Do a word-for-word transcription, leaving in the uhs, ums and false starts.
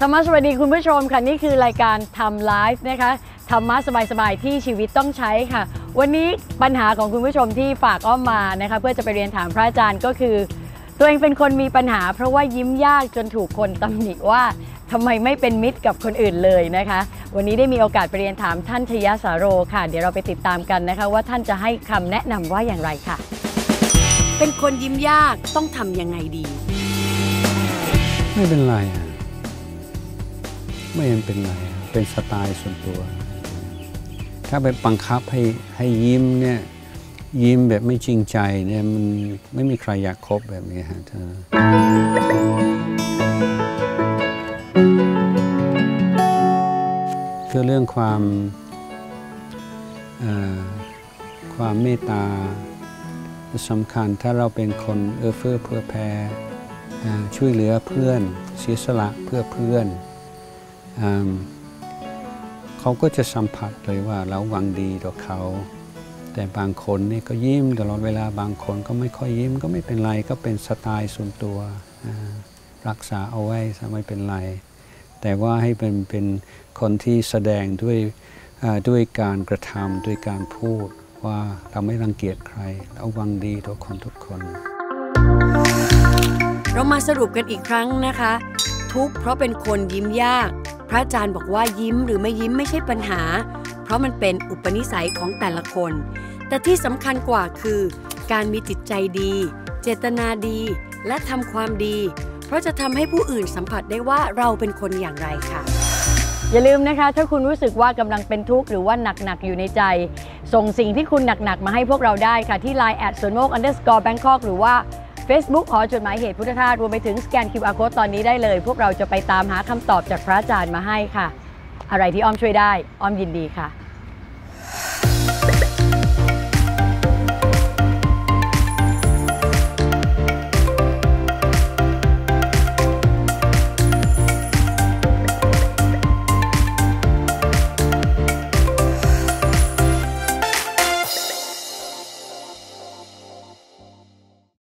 ธรรมะสวัสดีคุณผู้ชมค่ะนี่คือรายการทำไลฟ์นะคะธรรมะสบายๆที่ชีวิตต้องใช้ค่ะวันนี้ปัญหาของคุณผู้ชมที่ฝากอ้อมมานะคะเพื่อจะไปเรียนถามพระอาจารย์ก็คือตัวเองเป็นคนมีปัญหาเพราะว่ายิ้มยากจนถูกคนตำหนิว่าทำไมไม่เป็นมิตรกับคนอื่นเลยนะคะวันนี้ได้มีโอกาสไปเรียนถามท่านชยสาโรค่ะเดี๋ยวเราไปติดตามกันนะคะว่าท่านจะให้คำแนะนำว่าอย่างไรค่ะเป็นคนยิ้มยากต้องทำยังไงดีไม่เป็นไรไม่เป็นไรเป็นสไตล์ส่วนตัวถ้าไปบังคับให้ให้ยิ้มเนี่ยยิ้มแบบไม่จริงใจเนี่ยมันไม่มีใครอยากคบแบบนี้ฮะเธอคือเรื่องความความเมตตาสำคัญถ้าเราเป็นคนเอื้อเฟื้อเพื่อแผ่ช่วยเหลือเพื่อนเสียสละเพื่อเพื่อนเขาก็จะสัมผัสเลยว่าเราหวังดีต่อเขาแต่บางคนนี่ก็ยิ้มตลอดเวลาบางคนก็ไม่ค่อยยิ้มก็ไม่เป็นไรก็เป็นสไตล์ส่วนตัวรักษาเอาไว้ซะไม่เป็นไรแต่ว่าให้เป็นเป็นคนที่แสดงด้วยด้วยการกระทำด้วยการพูดว่าเราไม่รังเกียจใครเราหวังดีต่อคนทุกคนเรามาสรุปกันอีกครั้งนะคะทุกข์เพราะเป็นคนยิ้มยากพระอาจารย์บอกว่ายิ้มหรือไม่ยิ้มไม่ใช่ปัญหาเพราะมันเป็นอุปนิสัยของแต่ละคนแต่ที่สำคัญกว่าคือการมีจิตใจดีเจตนาดีและทำความดีเพราะจะทำให้ผู้อื่นสัมผัสได้ว่าเราเป็นคนอย่างไรค่ะอย่าลืมนะคะถ้าคุณรู้สึกว่ากำลังเป็นทุกข์หรือว่าหนักๆอยู่ในใจส่งสิ่งที่คุณหนักๆมาให้พวกเราได้ค่ะที่ ไลน์ แอท สวนโมก อันเดอร์สกอร์ แบงค็อก หรือว่า เฟซบุ๊ก หอจดหมายเหตุพุทธทาสรวมไปถึงสแกน คิว อาร์ Code ตอนนี้ได้เลยพวกเราจะไปตามหาคำตอบจากพระอาจารย์มาให้ค่ะอะไรที่อ้อมช่วยได้อ้อมยินดีค่ะ